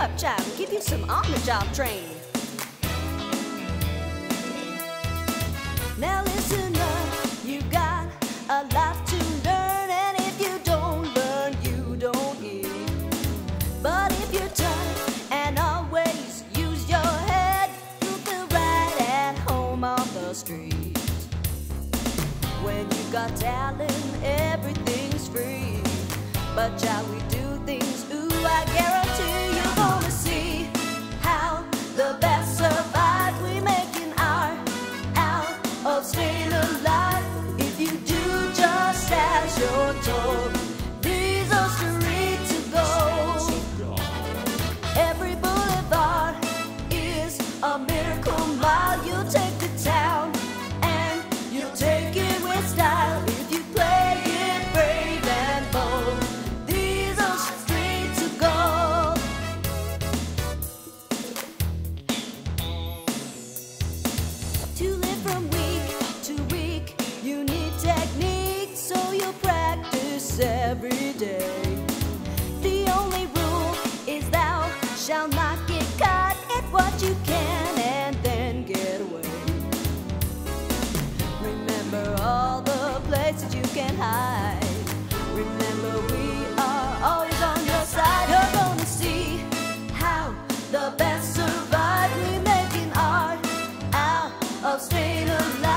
up, chap, give you some on-the-job training. Now listen up, you've got a lot to learn, and if you don't learn, you don't eat. But if you're tough and always use your head, you'll feel right at home on the street. When you got talent, everything's free. But shall we do things, ooh, I guarantee you're gonna see how the best survive. We make an art out of staying alive if you do just as you're told. These are streets of gold. Every boulevard is a miracle mile. You'll take the town and you'll take it with style if you play it brave and bold. Every day, the only rule is thou shall not get caught at what you can and then get away. Remember all the places you can hide. Remember we are always on your side. You're gonna see how the best survive. We make an art out of staying alive.